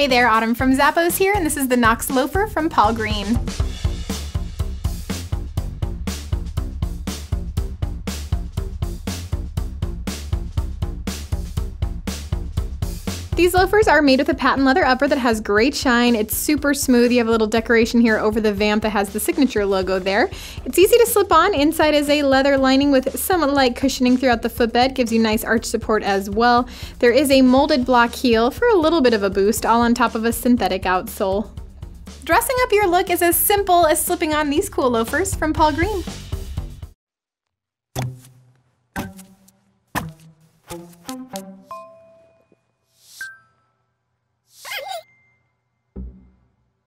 Hey there, Autumn from Zappos here, and this is the Nox Loafer from Paul Green. These loafers are made with a patent leather upper that has great shine. It's super smooth. You have a little decoration here over the vamp that has the signature logo there. It's easy to slip on. Inside is a leather lining with some light cushioning throughout the footbed. Gives you nice arch support as well. There is a molded block heel for a little bit of a boost, all on top of a synthetic outsole. Dressing up your look is as simple as slipping on these cool loafers from Paul Green.